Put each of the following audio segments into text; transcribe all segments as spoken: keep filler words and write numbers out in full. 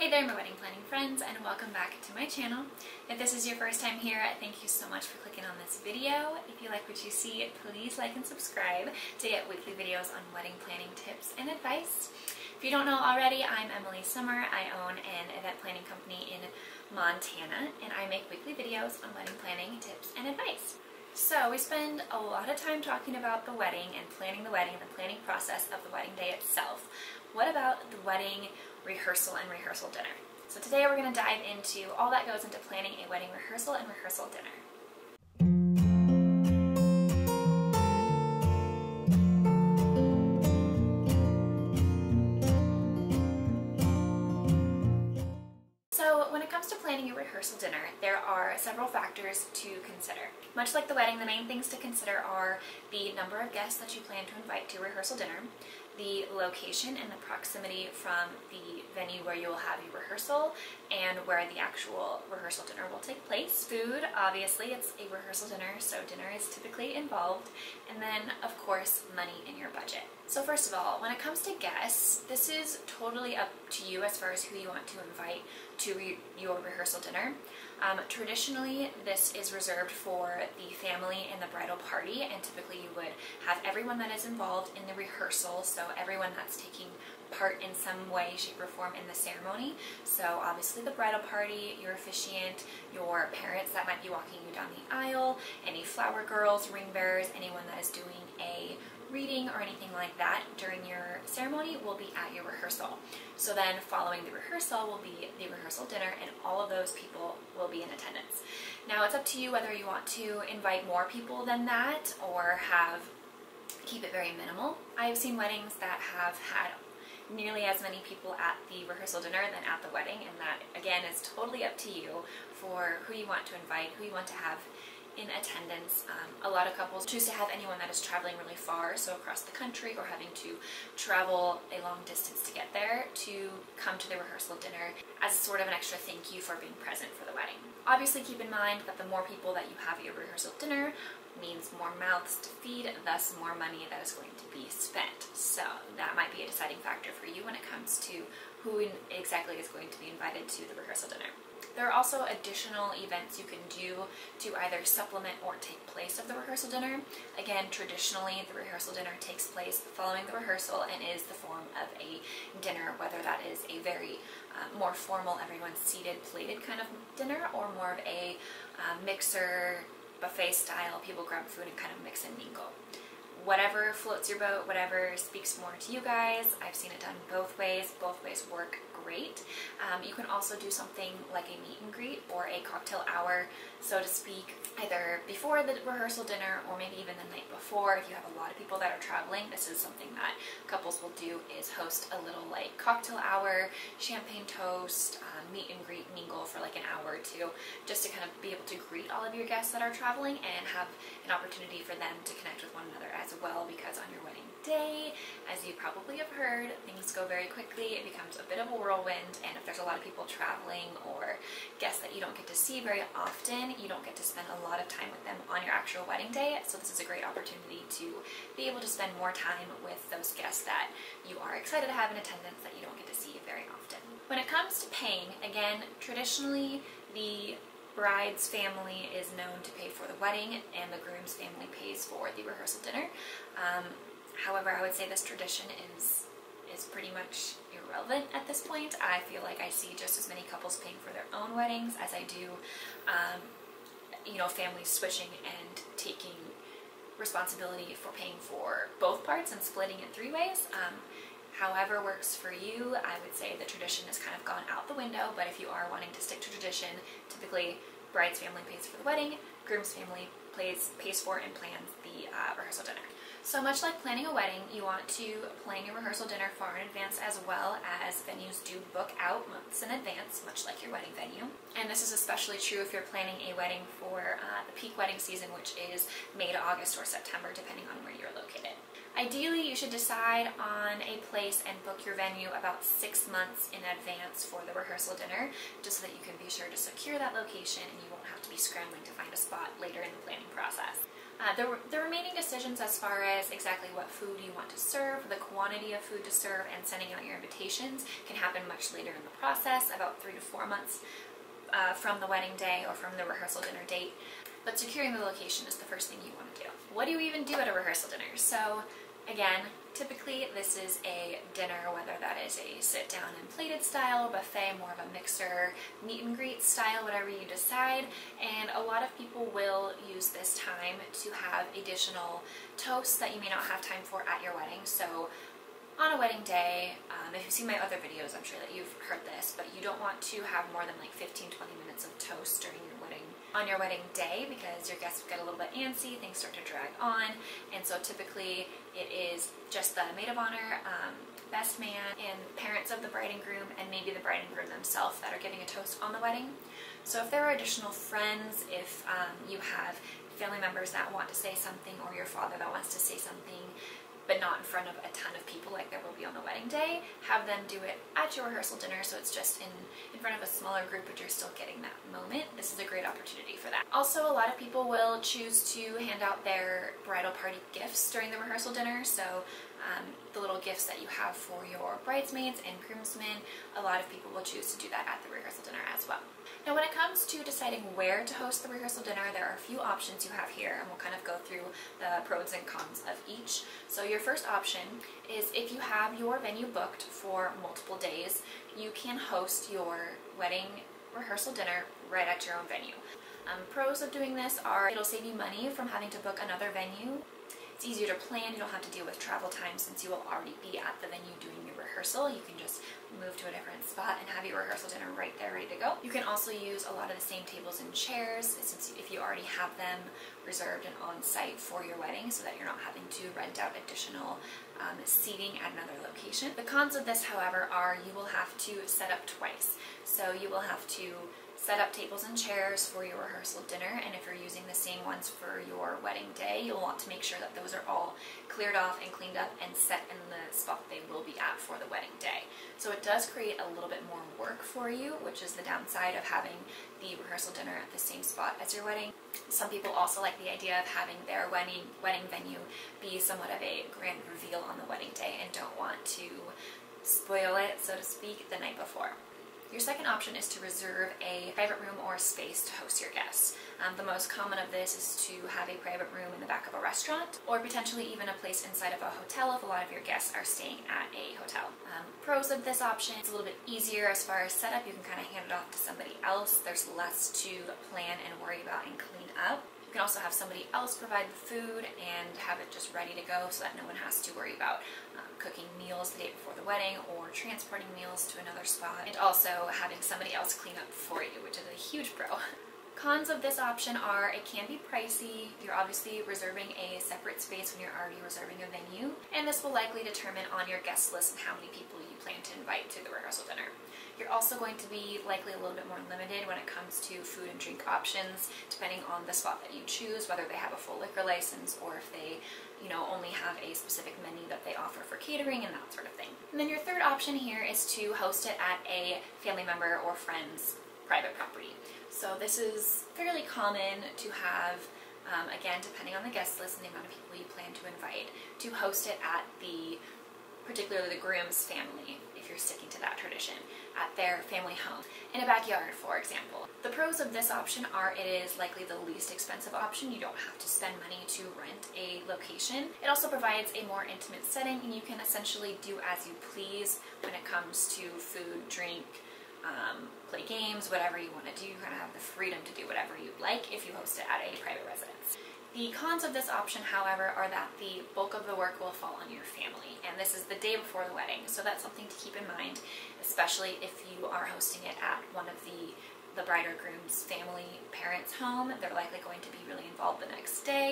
Hey there, my wedding planning friends, and welcome back to my channel. If this is your first time here, thank you so much for clicking on this video. If you like what you see, please like and subscribe to get weekly videos on wedding planning tips and advice. If you don't know already, I'm Emily Summer. I own an event planning company in Montana, and I make weekly videos on wedding planning tips and advice. So we spend a lot of time talking about the wedding and planning the wedding and the planning process of the wedding day itself. What about the wedding rehearsal and rehearsal dinner? So today we're going to dive into all that goes into planning a wedding rehearsal and rehearsal dinner. When it comes to planning a rehearsal dinner, there are several factors to consider. Much like the wedding, the main things to consider are the number of guests that you plan to invite to rehearsal dinner, the location and the proximity from the venue where you will have your rehearsal and where the actual rehearsal dinner will take place. Food, obviously, it's a rehearsal dinner, so dinner is typically involved, and then, of course, money in your budget. So first of all, when it comes to guests, this is totally up to you as far as who you want to invite to re your rehearsal dinner. Um, traditionally, this is reserved for the family and the bridal party, and typically you would have everyone that is involved in the rehearsal, so everyone that's taking part in some way, shape, or form in the ceremony. So obviously the bridal party, your officiant, your parents that might be walking you down the aisle, any flower girls, ring bearers, anyone that is doing a reading or anything like that during your ceremony will be at your rehearsal. So then following the rehearsal will be the rehearsal dinner, and all of those people will be in attendance. Now it's up to you whether you want to invite more people than that or have keep it very minimal. I have seen weddings that have had nearly as many people at the rehearsal dinner than at the wedding, and that again is totally up to you for who you want to invite, who you want to have in attendance. Um, a lot of couples choose to have anyone that is traveling really far, so across the country, or having to travel a long distance to get there, to come to the rehearsal dinner as sort of an extra thank you for being present for the wedding. Obviously keep in mind that the more people that you have at your rehearsal dinner means more mouths to feed, thus more money that is going to be spent. So that might be a deciding factor for you when it comes to who exactly is going to be invited to the rehearsal dinner. There are also additional events you can do to either supplement or take place of the rehearsal dinner. Again, traditionally, the rehearsal dinner takes place following the rehearsal and is the form of a dinner, whether that is a very uh, more formal, everyone's seated, plated kind of dinner, or more of a uh, mixer, buffet style, people grab food and kind of mix and mingle. Whatever floats your boat, whatever speaks more to you guys. I've seen it done both ways. Both ways work great. Um, you can also do something like a meet and greet or a cocktail hour, so to speak, either before the rehearsal dinner or maybe even the night before. If you have a lot of people that are traveling, this is something that couples will do, is host a little like cocktail hour, champagne toast, um, meet and greet, mingle for like an hour or two, just to kind of be able to greet all of your guests that are traveling and have an opportunity for them to connect with one another as well, because on your wedding day, as you probably have heard, things go very quickly. It becomes a bit of a whirlwind, and if there's a lot of people traveling or guests that you don't get to see very often, you don't get to spend a lot of time with them on your actual wedding day. So this is a great opportunity to be able to spend more time with those guests that you are excited to have in attendance that you don't get to see very often. When it comes to paying, again, traditionally the bride's family is known to pay for the wedding and the groom's family pays for the rehearsal dinner. Um, however, I would say this tradition is is pretty much irrelevant at this point. I feel like I see just as many couples paying for their own weddings as I do, um, you know, families switching and taking responsibility for paying for both parts and splitting it three ways. Um, However works for you, I would say the tradition has kind of gone out the window, but if you are wanting to stick to tradition, typically bride's family pays for the wedding, groom's family plays, pays for and plans the uh, rehearsal dinner. So much like planning a wedding, you want to plan your rehearsal dinner far in advance, as well as venues do book out months in advance, much like your wedding venue. And this is especially true if you're planning a wedding for uh, the peak wedding season, which is May to August or September, depending on where you're located. Ideally, you should decide on a place and book your venue about six months in advance for the rehearsal dinner, just so that you can be sure to secure that location and you won't have to be scrambling to find a spot later in the planning process. Uh, the, the remaining decisions as far as exactly what food you want to serve, the quantity of food to serve, and sending out your invitations can happen much later in the process, about three to four months uh, from the wedding day or from the rehearsal dinner date. But securing the location is the first thing you want to do. What do you even do at a rehearsal dinner? So again, typically this is a dinner, whether that is a sit-down and plated style, buffet, more of a mixer, meet-and-greet style, whatever you decide. And a lot of people will use this time to have additional toasts that you may not have time for at your wedding. So on a wedding day, um, if you've seen my other videos, I'm sure that you've heard this, but you don't want to have more than like fifteen to twenty minutes of toast during your wedding on your wedding day, because your guests get a little bit antsy, things start to drag on, and so typically it is just the maid of honor, um, best man, and parents of the bride and groom, and maybe the bride and groom themselves that are giving a toast on the wedding. So if there are additional friends, if um, you have family members that want to say something, or your father that wants to say something, but not in front of a ton of people like there will be on the wedding day, have them do it at your rehearsal dinner, so it's just in, in front of a smaller group, but you're still getting that moment. This is a great opportunity for that. Also, a lot of people will choose to hand out their bridal party gifts during the rehearsal dinner, so um, the little gifts that you have for your bridesmaids and groomsmen, a lot of people will choose to do that at the rehearsal dinner as well. Now, when it comes to deciding where to host the rehearsal dinner, there are a few options you have here, and we'll kind of go through the pros and cons of each. So your first option is if you have your venue booked for multiple days, you can host your wedding rehearsal dinner right at your own venue. Um, pros of doing this are it'll save you money from having to book another venue. It's easier to plan, you don't have to deal with travel time since you will already be at the venue doing your rehearsal. You can just move to a different spot and have your rehearsal dinner right there ready to go. You can also use a lot of the same tables and chairs since if you already have them reserved and on site for your wedding, so that you're not having to rent out additional um, seating at another location. The cons of this, however, are you will have to set up twice. So you will have to set up tables and chairs for your rehearsal dinner, and if you're using the same ones for your wedding day, you'll want to make sure that those are all cleared off and cleaned up and set in the spot they will be at for the wedding day. So it does create a little bit more work for you, which is the downside of having the rehearsal dinner at the same spot as your wedding. Some people also like the idea of having their wedding wedding venue be somewhat of a grand reveal on the wedding day and don't want to spoil it, so to speak, the night before. Your second option is to reserve a private room or space to host your guests. Um, the most common of this is to have a private room in the back of a restaurant, or potentially even a place inside of a hotel if a lot of your guests are staying at a hotel. Um, pros of this option, it's a little bit easier as far as setup. You can kind of hand it off to somebody else. There's less to plan and worry about and clean up. You can also have somebody else provide the food and have it just ready to go so that no one has to worry about um, cooking meals the day before the wedding or transporting meals to another spot, and also having somebody else clean up for you, which is a huge pro. Cons of this option are it can be pricey. You're obviously reserving a separate space when you're already reserving a venue, and this will likely determine on your guest list how many people you plan to invite to the rehearsal dinner. You're also going to be likely a little bit more limited when it comes to food and drink options, depending on the spot that you choose, whether they have a full liquor license or if they, you know, only have a specific menu that they offer for catering and that sort of thing. And then your third option here is to host it at a family member or friend's private property. So this is fairly common to have, um, again, depending on the guest list and the amount of people you plan to invite, to host it at the, particularly the groom's family, if you're sticking to that tradition, at their family home, in a backyard, for example. The pros of this option are it is likely the least expensive option. You don't have to spend money to rent a location. It also provides a more intimate setting, and you can essentially do as you please when it comes to food, drink, Um, play games, whatever you want to do. You kind of have the freedom to do whatever you like if you host it at a private residence. The cons of this option, however, are that the bulk of the work will fall on your family, and this is the day before the wedding, so that's something to keep in mind, especially if you are hosting it at one of the the bride or groom's family parents' home. They're likely going to be really involved the next day,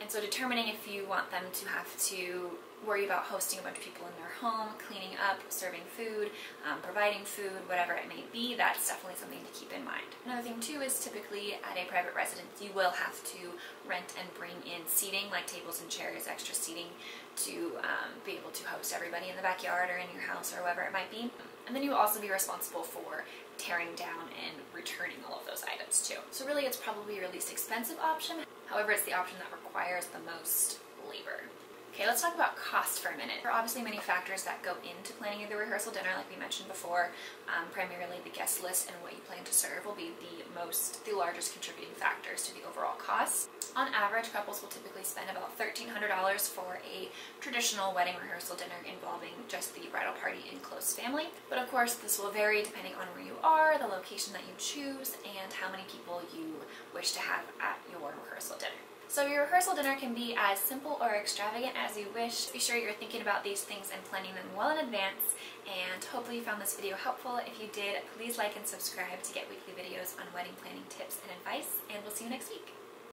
and so determining if you want them to have to worry about hosting a bunch of people in their home, cleaning up, serving food, um, providing food, whatever it may be, that's definitely something to keep in mind. Another thing too is typically at a private residence you will have to rent and bring in seating, like tables and chairs, extra seating, to um, be able to host everybody in the backyard or in your house or wherever it might be. and then you would also be responsible for tearing down and returning all of those items too. So really it's probably your least expensive option, however it's the option that requires the most labor. Okay, let's talk about cost for a minute. There are obviously many factors that go into planning the rehearsal dinner, like we mentioned before. Um, primarily the guest list and what you plan to serve will be the most, the largest contributing factors to the overall cost. On average, couples will typically spend about thirteen hundred dollars for a traditional wedding rehearsal dinner involving just the bridal party and close family. But of course, this will vary depending on where you are, the location that you choose, and how many people you wish to have at your rehearsal dinner. So your rehearsal dinner can be as simple or extravagant as you wish. Be sure you're thinking about these things and planning them well in advance, and hopefully you found this video helpful. If you did, please like and subscribe to get weekly videos on wedding planning tips and advice, and we'll see you next week.